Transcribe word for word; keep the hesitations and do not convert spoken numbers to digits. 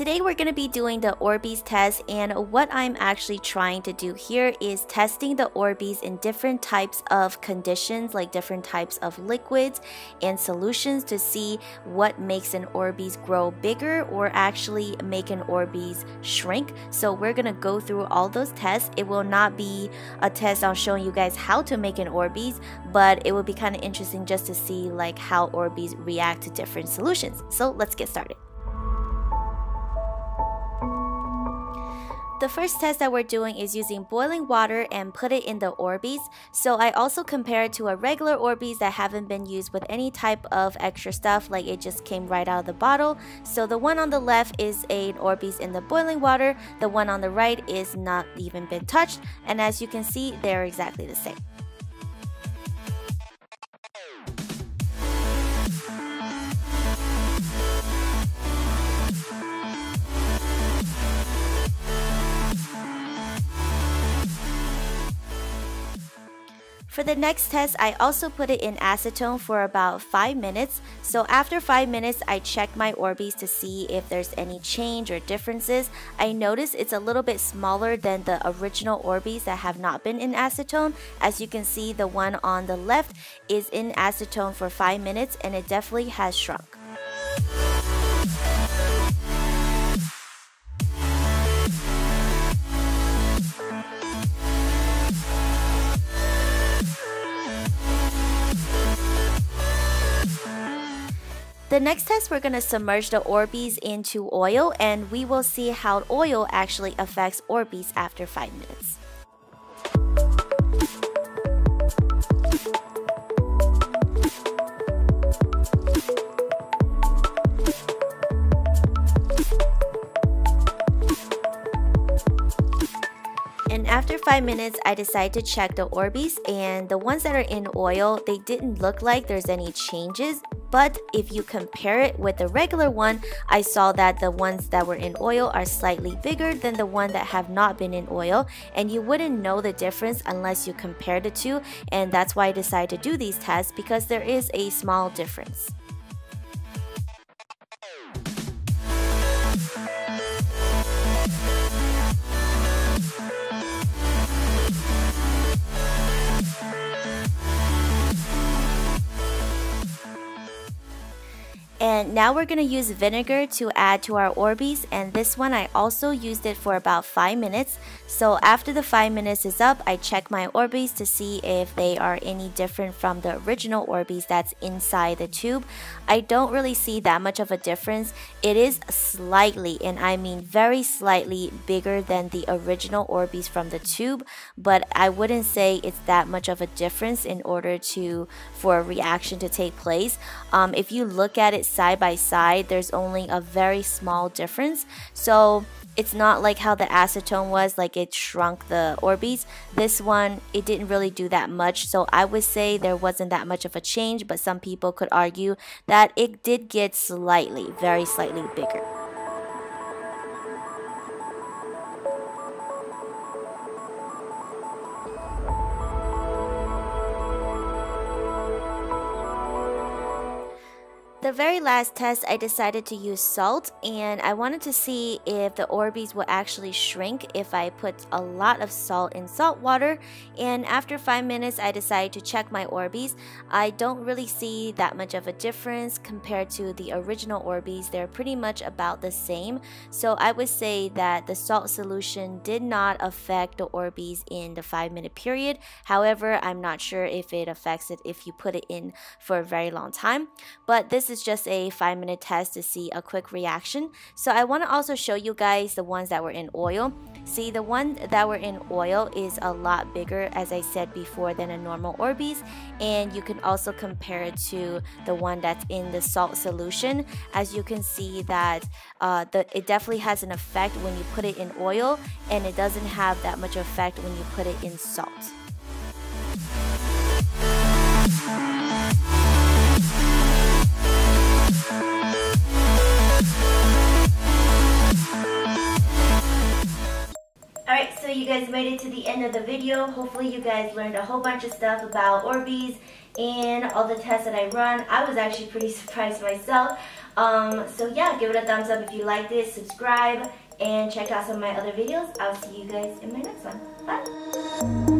today we're going to be doing the Orbeez test, and what I'm actually trying to do here is testing the Orbeez in different types of conditions, like different types of liquids and solutions, to see what makes an Orbeez grow bigger or actually make an Orbeez shrink. So we're going to go through all those tests. It will not be a test on showing you guys how to make an Orbeez, but it will be kind of interesting just to see like how Orbeez react to different solutions. So let's get started. The first test that we're doing is using boiling water and put it in the Orbeez. So I also compare it to a regular Orbeez that haven't been used with any type of extra stuff, like it just came right out of the bottle. So the one on the left is an Orbeez in the boiling water. The one on the right is not even been touched. And as you can see, they're exactly the same. For the next test, I also put it in acetone for about five minutes. So after five minutes, I checked my Orbeez to see if there's any change or differences. I noticed it's a little bit smaller than the original Orbeez that have not been in acetone. As you can see, the one on the left is in acetone for five minutes, and it definitely has shrunk. The next test, we're going to submerge the Orbeez into oil, and we will see how oil actually affects Orbeez after five minutes. And after five minutes, I decided to check the Orbeez, and the ones that are in oil, they didn't look like there's any changes. But if you compare it with the regular one, I saw that the ones that were in oil are slightly bigger than the one that have not been in oil, and you wouldn't know the difference unless you compare the two, and that's why I decided to do these tests, because there is a small difference. And now we're going to use vinegar to add to our Orbeez, and this one I also used it for about five minutes. So after the five minutes is up, I check my Orbeez to see if they are any different from the original Orbeez that's inside the tube. I don't really see that much of a difference. It is slightly, and I mean very slightly, bigger than the original Orbeez from the tube, but I wouldn't say it's that much of a difference in order to for a reaction to take place. Um, if you look at it side by side, there's only a very small difference. So it's not like how the acetone was, like it shrunk the Orbeez. This one, it didn't really do that much, so I would say there wasn't that much of a change, but some people could argue that it did get slightly, very slightly bigger. The very last test, I decided to use salt, and I wanted to see if the Orbeez would actually shrink if I put a lot of salt in salt water. And after five minutes, I decided to check my Orbeez. I don't really see that much of a difference compared to the original Orbeez. They're pretty much about the same, so I would say that the salt solution did not affect the Orbeez in the five minute period. However, I'm not sure if it affects it if you put it in for a very long time, but this is just a five minute test to see a quick reaction. So I want to also show you guys the ones that were in oil. See, the one that were in oil is a lot bigger, as I said before, than a normal Orbeez, and you can also compare it to the one that's in the salt solution. As you can see that uh, the, it definitely has an effect when you put it in oil, and it doesn't have that much effect when you put it in salt. Alright, so you guys made it to the end of the video. Hopefully you guys learned a whole bunch of stuff about Orbeez and all the tests that I run. I was actually pretty surprised myself. Um, so yeah, give it a thumbs up if you liked it, subscribe, and check out some of my other videos. I'll see you guys in my next one. Bye!